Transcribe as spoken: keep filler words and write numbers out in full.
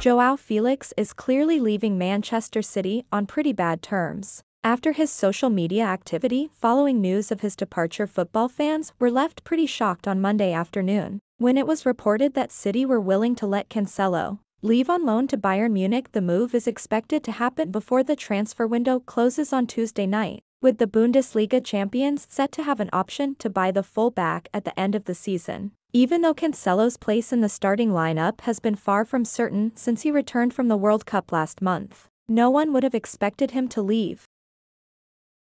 Joao Felix is clearly leaving Manchester City on pretty bad terms. After his social media activity following news of his departure, football fans were left pretty shocked on Monday afternoon, when it was reported that City were willing to let Cancelo leave on loan to Bayern Munich. The move is expected to happen before the transfer window closes on Tuesday night, with the Bundesliga champions set to have an option to buy the full-back at the end of the season. Even though Cancelo's place in the starting lineup has been far from certain since he returned from the World Cup last month, no one would have expected him to leave.